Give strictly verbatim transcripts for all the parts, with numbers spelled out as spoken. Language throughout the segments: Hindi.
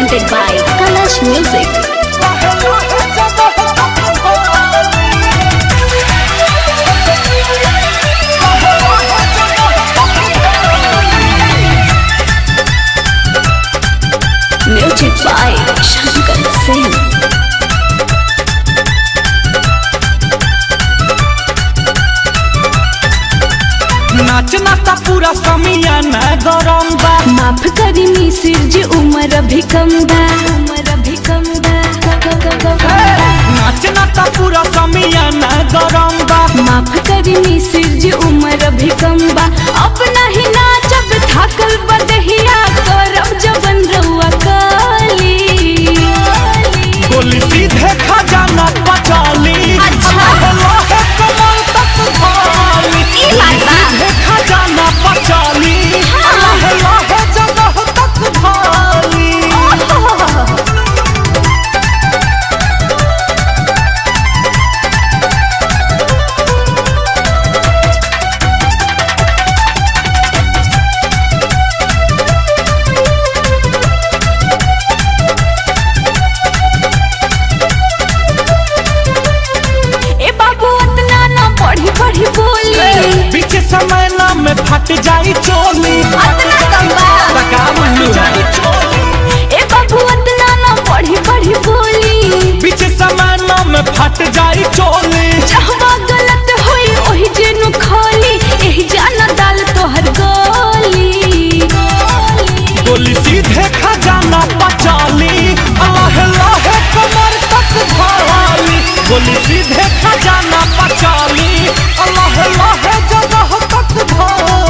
presented by Kalash Music. Music by Shankar Singh. नाचना ता पूरा समियाना गरम बा, माफ करी मिसिर जी उम्र अभी कम बा, उम्र अभी कम बा। नाचना ता पूरा समियाना गरम बा, माफ करी मिसिर जी उम्र अभी कम बा। अपना ही नाचब थाकल बदहिया करब जवन रउआ काली, गोली सीधे खजाना पचाली। फट जाई चोली ए बाबू अतना ना पढ़ी पढ़ी बोली, बीच समाना में फट जाई चोली। जहवा गलत होई ओही जेनु खोली, एही जाना डाल तोहर गोली, गोली सीधे खजाना पचाली। अल्लाह लाहे कमर तक भाली, गोली सीधे खजाना पचाली। अल्लाह लाहे जगह तक भाली।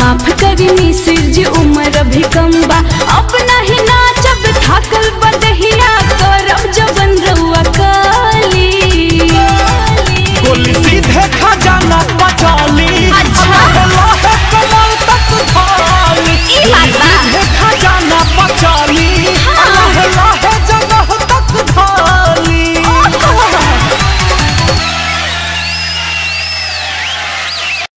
माफ करी मिसिर जी उम्र अभी कम बा।